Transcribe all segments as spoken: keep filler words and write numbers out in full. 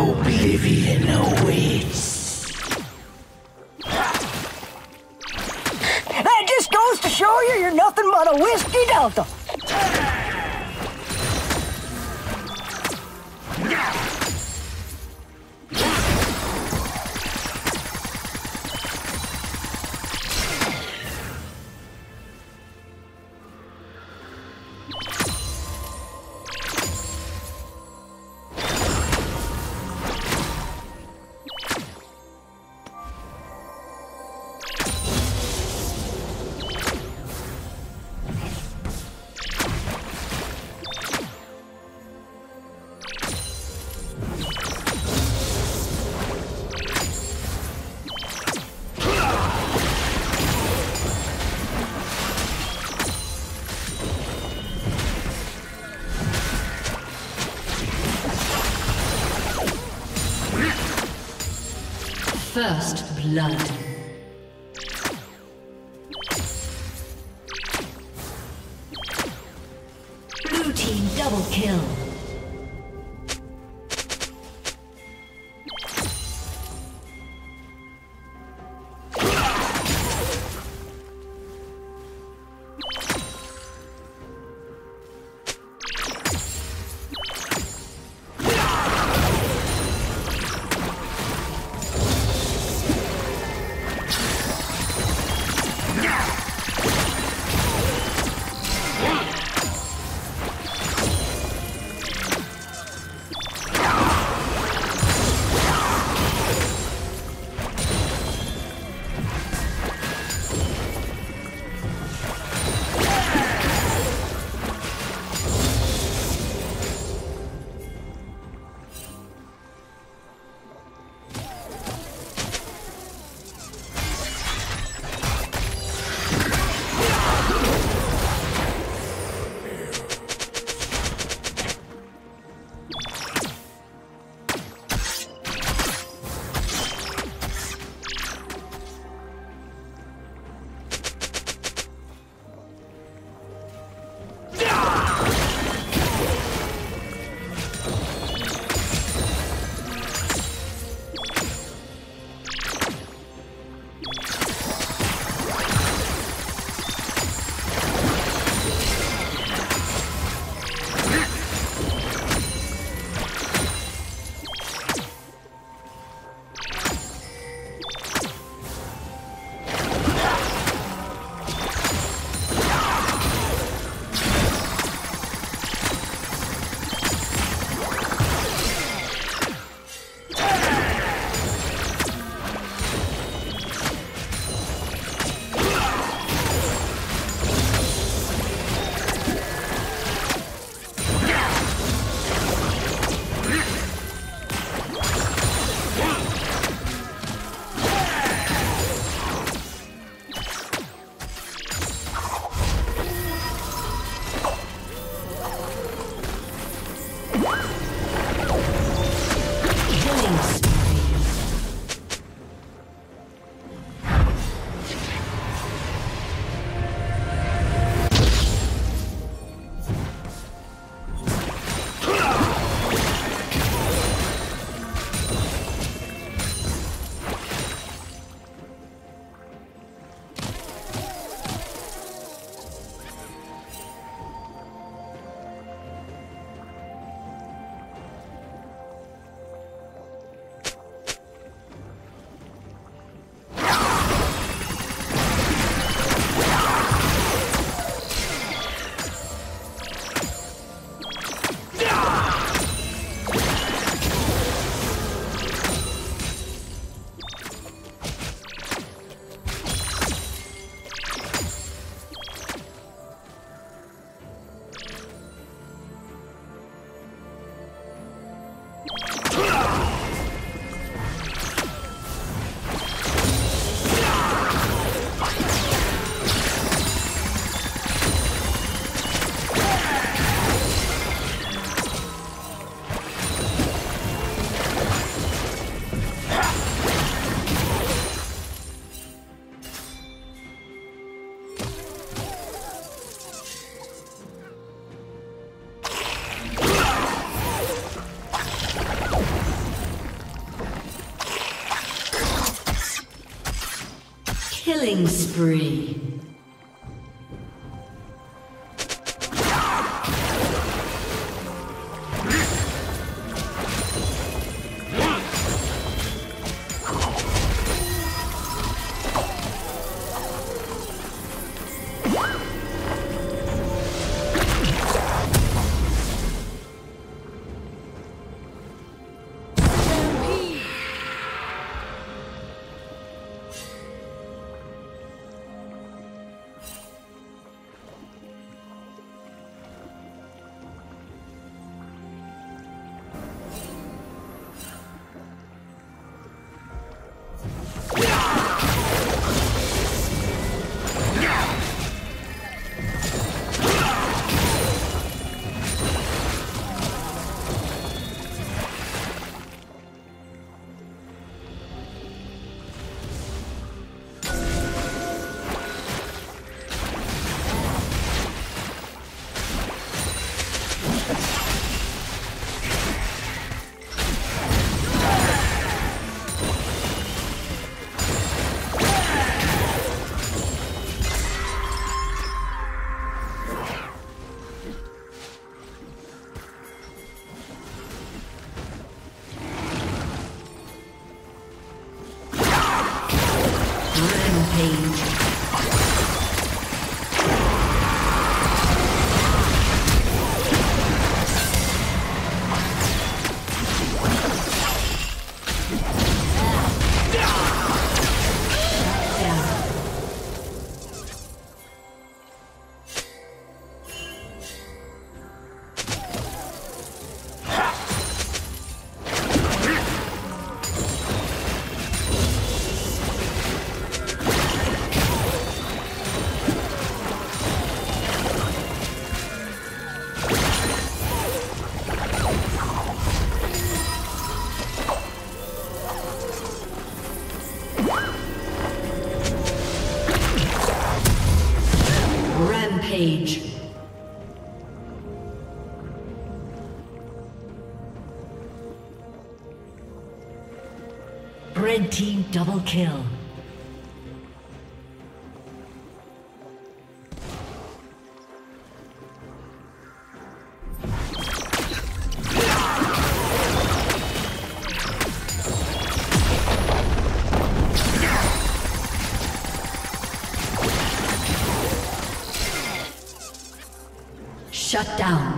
Oblivion awaits. That just goes to show you you're nothing but a whiskey delta. First blood. Blue team double kill. Killing spree. Page. Red team double kill. Shut down.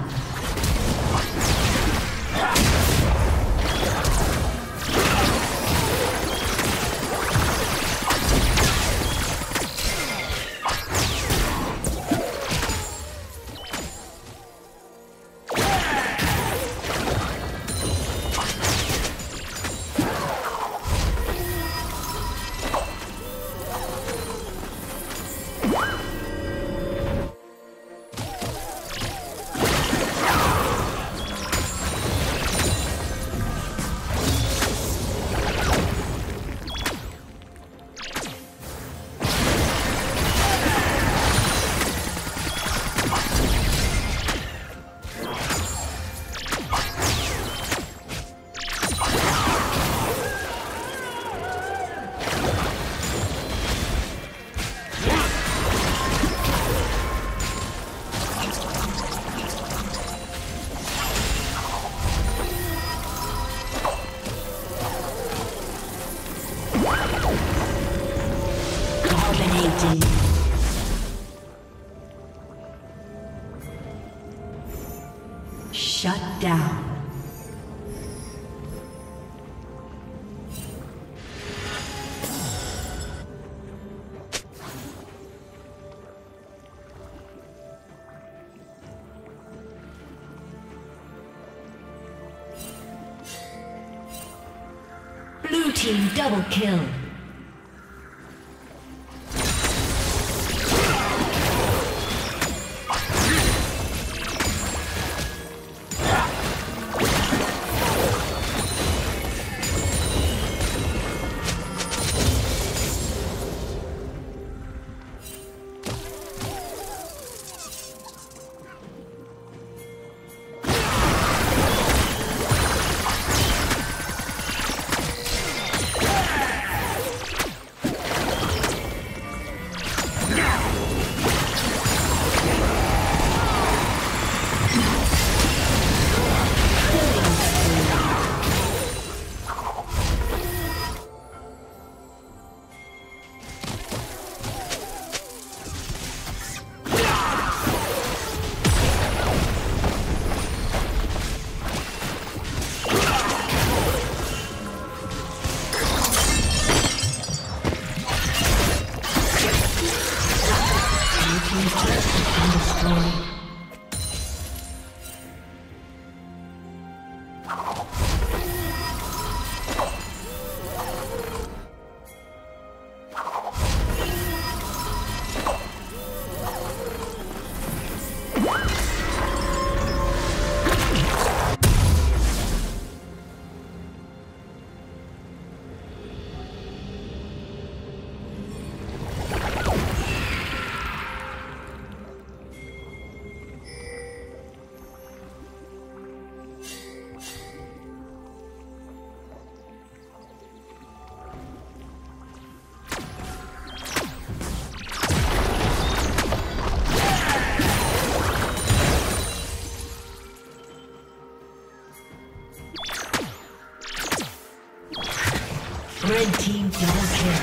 Shut down. Blue team double kill. Red team double kill.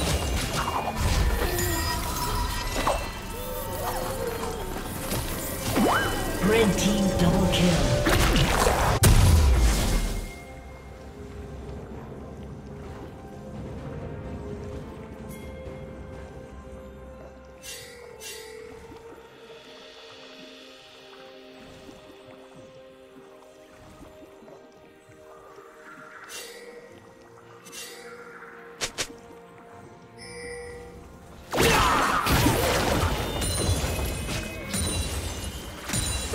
Rampage. Red team double kill. Red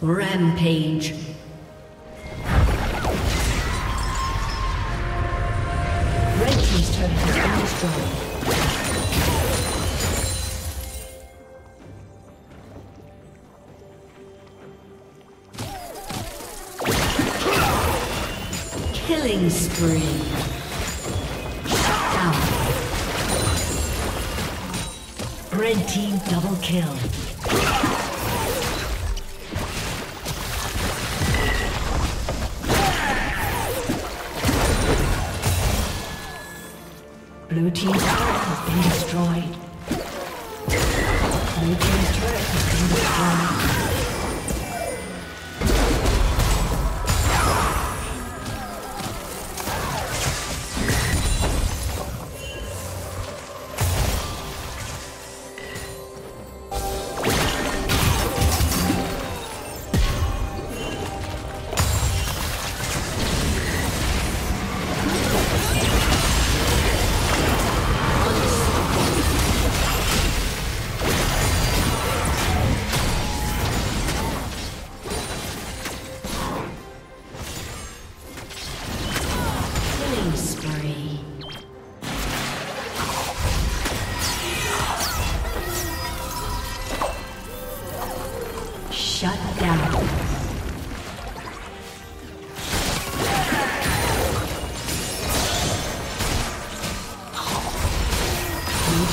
Rampage. Red team's turret has been destroyed. Killing spree. Shut down. Red team double kill. Blue team's turret has been destroyed. Blue team's turret has been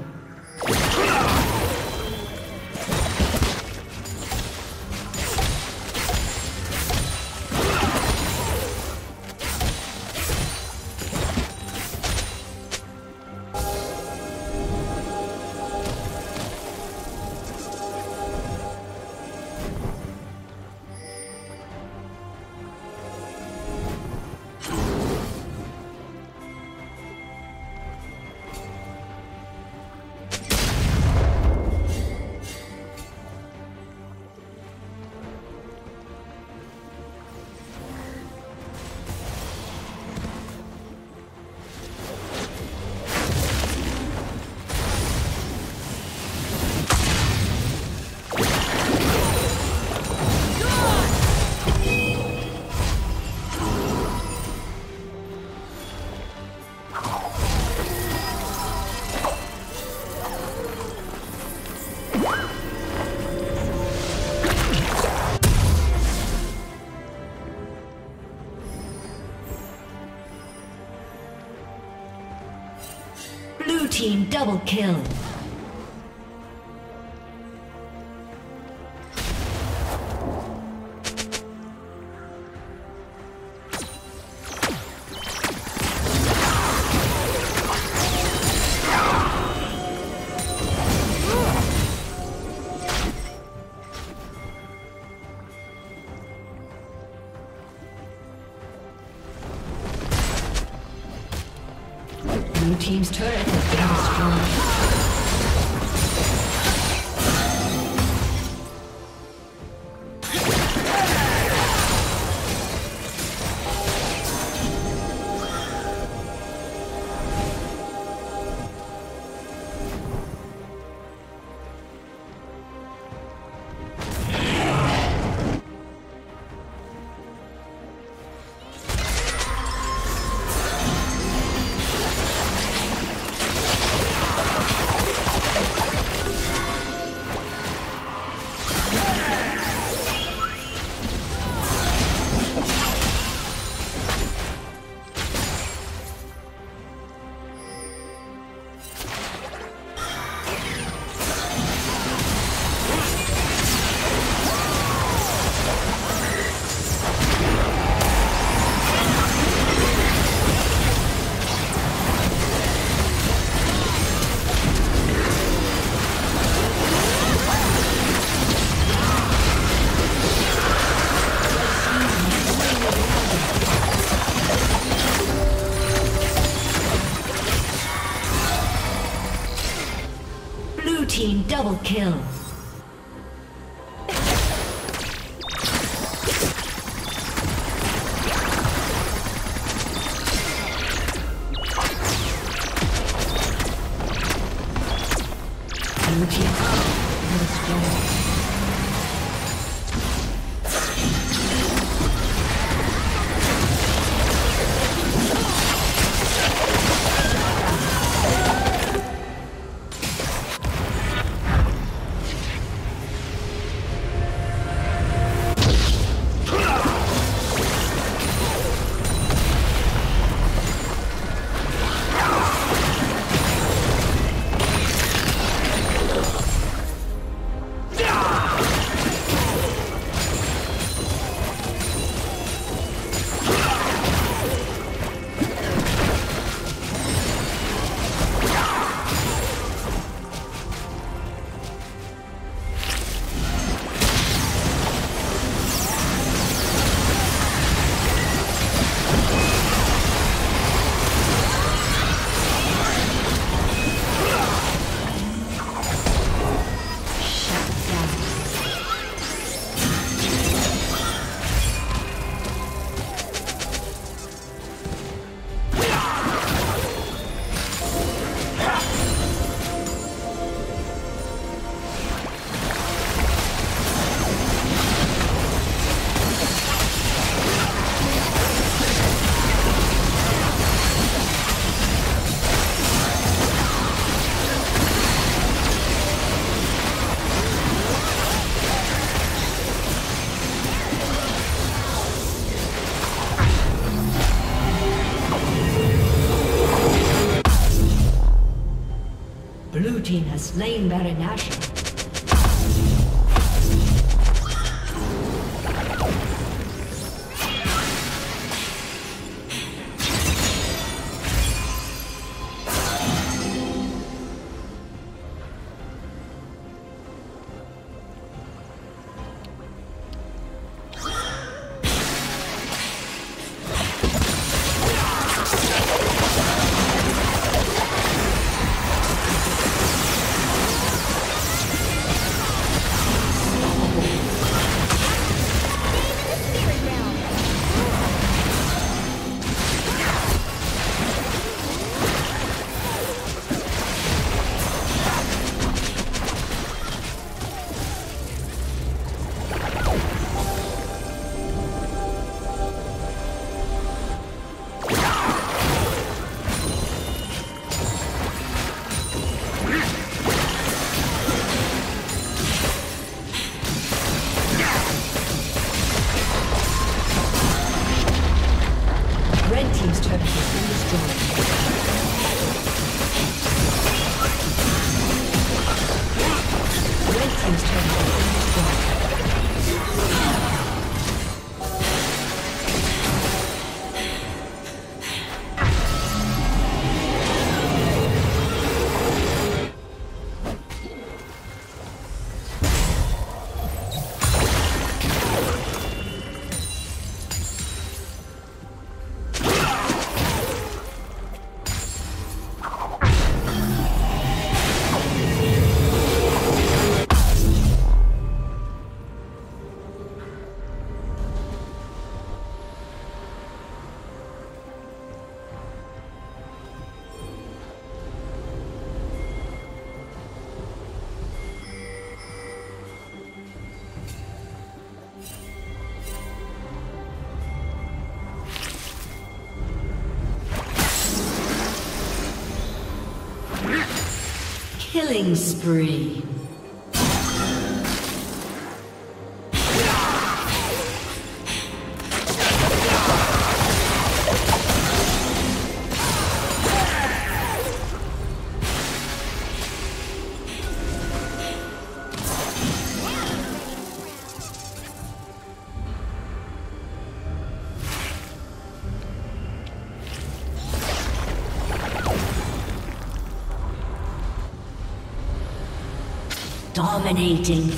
Blue team double kill. Blue team's turret has been double kill. Has slain Baron Asher. Killing spree. Dominating.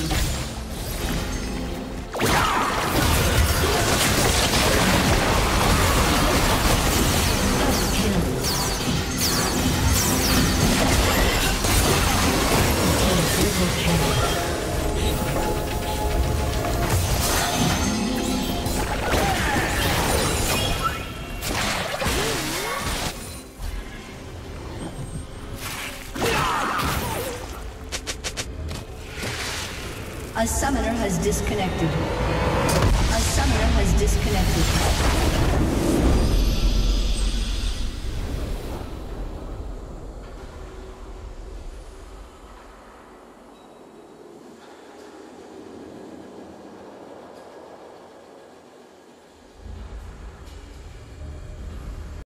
A summoner has disconnected. A summoner has disconnected.